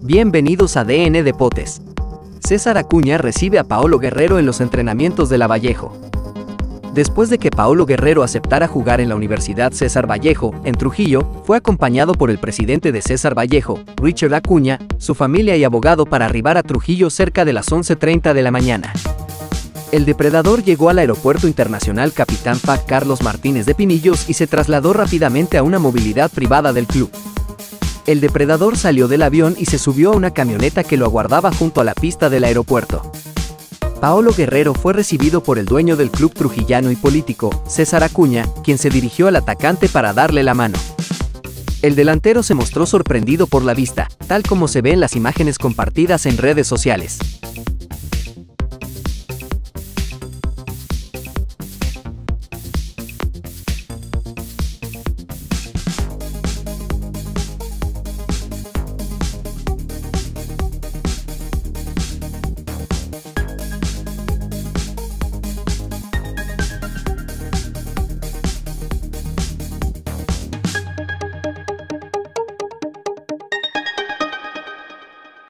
Bienvenidos a DN Deportes. César Acuña recibe a Paolo Guerrero en los entrenamientos de la Vallejo. Después de que Paolo Guerrero aceptara jugar en la Universidad César Vallejo, en Trujillo, fue acompañado por el presidente de César Vallejo, Richard Acuña, su familia y abogado para arribar a Trujillo cerca de las 11:30 de la mañana. El depredador llegó al Aeropuerto Internacional Capitán FAP Carlos Martínez de Pinillos y se trasladó rápidamente a una movilidad privada del club. El depredador salió del avión y se subió a una camioneta que lo aguardaba junto a la pista del aeropuerto. Paolo Guerrero fue recibido por el dueño del club trujillano y político, César Acuña, quien se dirigió al atacante para darle la mano. El delantero se mostró sorprendido por la vista, tal como se ve en las imágenes compartidas en redes sociales.